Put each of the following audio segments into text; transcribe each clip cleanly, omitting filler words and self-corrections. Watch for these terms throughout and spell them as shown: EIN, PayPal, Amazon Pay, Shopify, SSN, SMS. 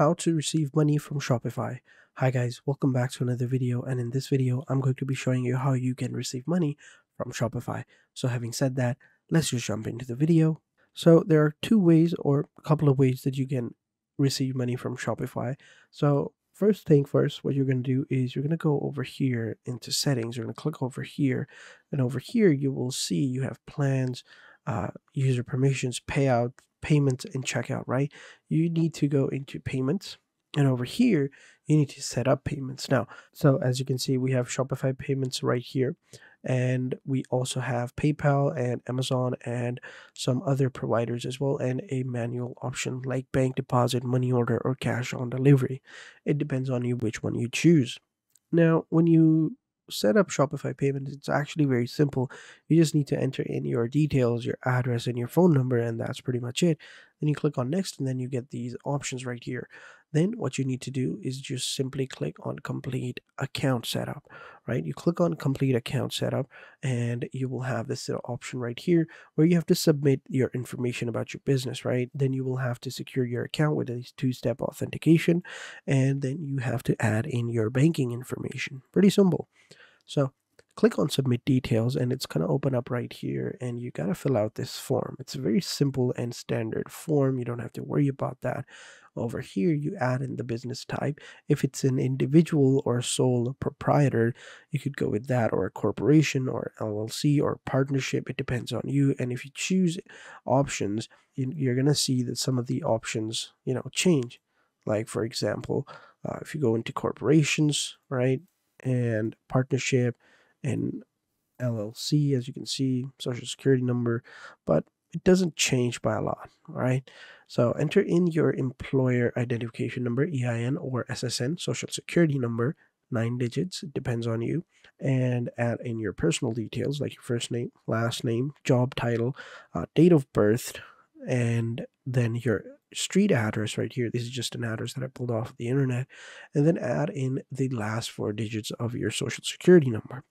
How to receive money from Shopify. Hi guys, welcome back to another video, and in this video I'm going to be showing you how you can receive money from Shopify. So having said that, let's just jump into the video. So there are two ways or a couple of ways that you can receive money from Shopify. So first thing first, what you're going to do is you're going to go over here into settings. You're going to click over here, and over here you will see you have plans, user permissions, payout, payments, and checkout, right? You need to go into payments, and over here you need to set up payments now. So as you can see, we have Shopify payments right here, and we also have PayPal and Amazon and some other providers as well, and a manual option like bank deposit, money order, or cash on delivery. It depends on you which one you choose. Now when you set up Shopify payments, it's actually very simple. You just need to enter in your details, your address, and your phone number, and that's pretty much it. Then you click on next, and then you get these options right here. Then what you need to do is just simply click on complete account setup, right? You click on complete account setup, and you will have this little option right here where you have to submit your information about your business, right? Then you will have to secure your account with a two-step authentication, and then you have to add in your banking information. Pretty simple. So click on submit details, and it's going to open up right here, and you got to fill out this form. It's a very simple and standard form. You don't have to worry about that. Over here, you add in the business type. If it's an individual or sole proprietor, you could go with that, or a corporation, or LLC, or partnership. It depends on you. And if you choose options, you're going to see that some of the options, you know, change. Like, for example, if you go into corporations, right, and partnership and LLC, as you can see, social security number, but it doesn't change by a lot. All right, so enter in your employer identification number, EIN or SSN, social security number, 9 digits, it depends on you, and add in your personal details like your first name, last name, job title, date of birth, and then your street address right here. This is just an address that I pulled off the internet, and then add in the last 4 digits of your social security number.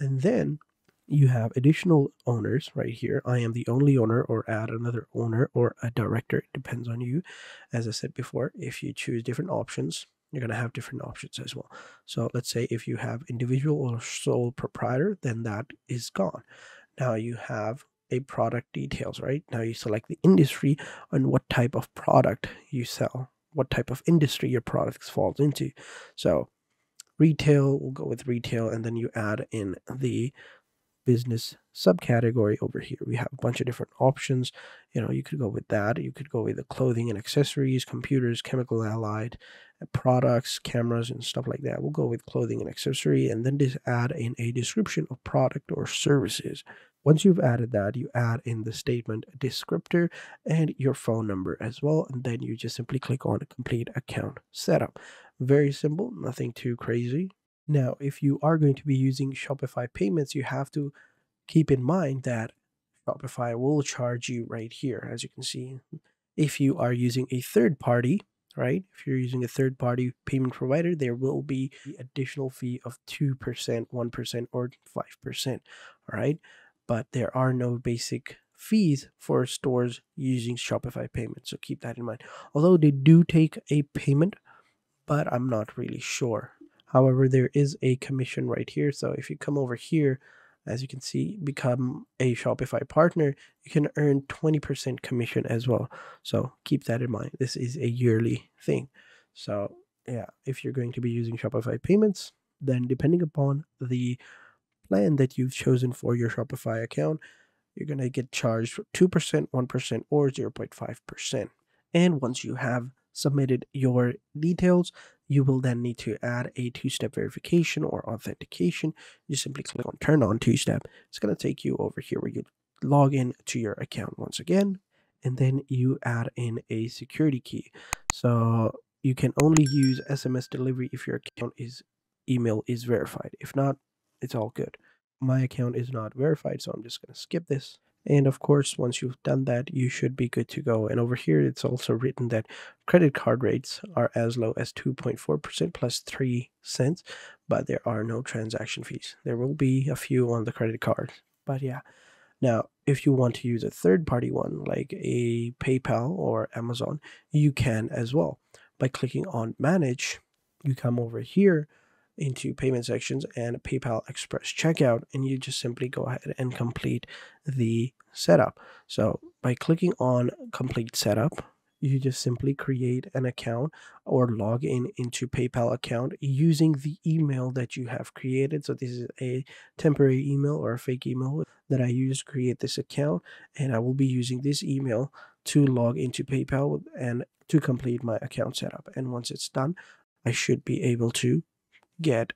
And then you have additional owners right here. I am the only owner, or add another owner or a director. It depends on you. As I said before, if you choose different options, you're going to have different options as well. So let's say if you have individual or sole proprietor, then that is gone. Now you have a product details, right? Now you select the industry and what type of product you sell, what type of industry your products falls into. So retail, we'll go with retail, and then you add in the business subcategory. Over here we have a bunch of different options. You know, you could go with that, you could go with the clothing and accessories, computers, chemical allied products, cameras, and stuff like that. We'll go with clothing and accessory, and then just add in a description of product or services. Once you've added that, you add in the statement descriptor and your phone number as well, and then you just simply click on complete account setup. Very simple, nothing too crazy. Now, if you are going to be using Shopify payments, you have to keep in mind that Shopify will charge you right here, as you can see. If you are using a third party, right, if you're using a third party payment provider, there will be the additional fee of 2%, 1%, or 5%, all right? But there are no basic fees for stores using Shopify payments, so keep that in mind. Although they do take a payment, but I'm not really sure. However, there is a commission right here. So if you come over here, as you can see, become a Shopify partner, you can earn 20% commission as well. So keep that in mind. This is a yearly thing. So yeah, if you're going to be using Shopify payments, then depending upon the plan that you've chosen for your Shopify account, you're going to get charged 2%, 1%, or 0.5%. And once you have submitted your details, you will then need to add a two-step verification or authentication. You simply click on turn on two-step. It's going to take you over here where you log in to your account once again, and then you add in a security key. So you can only use SMS delivery if your account is email is verified. If not, it's all good. My account is not verified, so I'm just going to skip this. And of course, once you've done that, you should be good to go. And over here, it's also written that credit card rates are as low as 2.4% plus 3 cents, but there are no transaction fees. There will be a few on the credit card, but yeah. Now, if you want to use a third-party one like a PayPal or Amazon, you can as well. by clicking on Manage, you come over here into Payment Sections and PayPal Express Checkout, and you just simply go ahead and complete the setup. So by clicking on Complete Setup, you just simply create an account or log in into PayPal account using the email that you have created. So this is a temporary email or a fake email that I used to create this account, and I will be using this email to log into PayPal and to complete my account setup. And once it's done, I should be able to get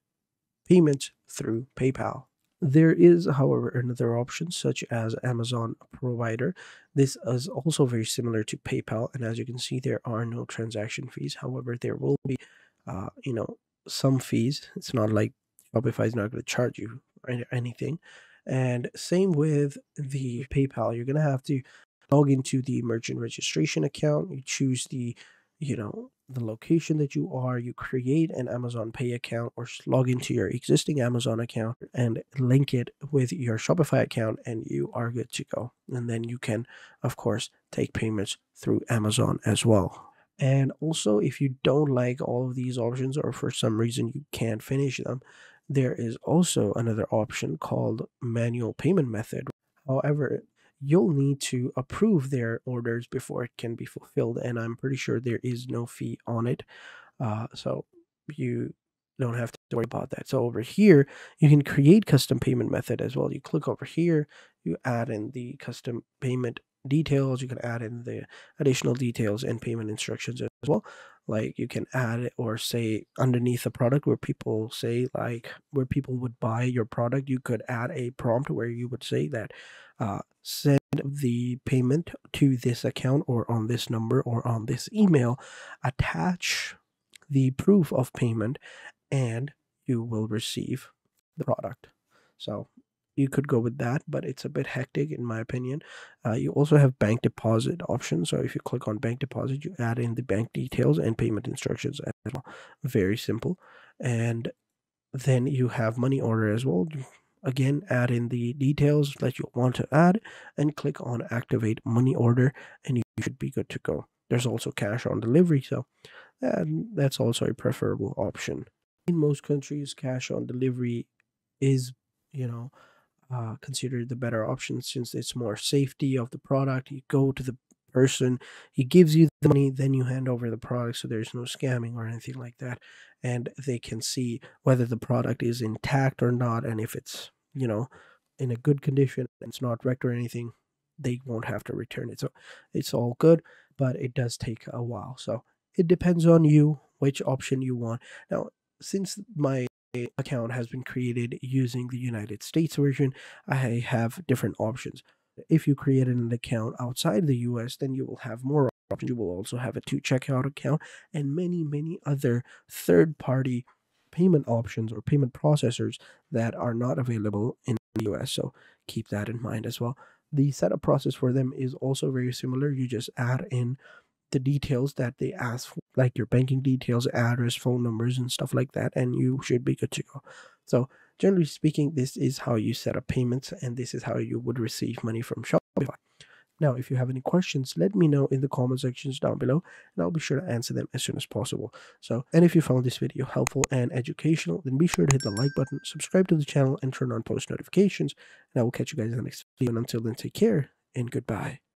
payments through PayPal. There is, however, another option such as Amazon Provider. This is also very similar to PayPal, and as you can see, there are no transaction fees. However, there will be, some fees. It's not like Shopify is not going to charge you or anything. And same with the PayPal, you're going to have to log into the merchant registration account. You choose the location that you are, you create an Amazon Pay account or log into your existing Amazon account and link it with your Shopify account, and you are good to go. And then you can, of course, take payments through Amazon as well. And also, if you don't like all of these options or for some reason you can't finish them, there is also another option called manual payment method. However, you'll need to approve their orders before it can be fulfilled, and I'm pretty sure there is no fee on it, so you don't have to worry about that. So over here you can create custom payment method as well. You click over here, you add in the custom payment details, you can add in the additional details and payment instructions as well. Like you can add it or say underneath a product where people say like where people would buy your product, you could add a prompt where you would say that send the payment to this account or on this number or on this email, attach the proof of payment, and you will receive the product. So you could go with that, but it's a bit hectic in my opinion. You also have bank deposit options. So if you click on bank deposit, you add in the bank details and payment instructions as well. Very simple. And then you have money order as well. Again, add in the details that you want to add and click on activate money order, and you should be good to go. There's also cash on delivery, so that's also a preferable option. In most countries, cash on delivery is, considered the better option since it's more safety of the product. You go to the person, he gives you the money, then you hand over the product, so there's no scamming or anything like that, and they can see whether the product is intact or not, and if it's in a good condition and it's not wrecked or anything, they won't have to return it. So it's all good, but it does take a while. So it depends on you which option you want. Now, since my account has been created using the United States version, I have different options. If you created an account outside the US, then you will have more options. You will also have a to-checkout account and many other third-party payment options or payment processors that are not available in the US, so keep that in mind as well. The setup process for them is also very similar. You just add in the details that they ask for, like your banking details, address, phone numbers, and stuff like that, and you should be good to go. So generally speaking, this is how you set up payments, and this is how you would receive money from Shopify. Now, if you have any questions, let me know in the comment sections down below, and I'll be sure to answer them as soon as possible. And if you found this video helpful and educational, then be sure to hit the like button, subscribe to the channel, and turn on post notifications, and I will catch you guys in the next video. And until then, take care, and goodbye.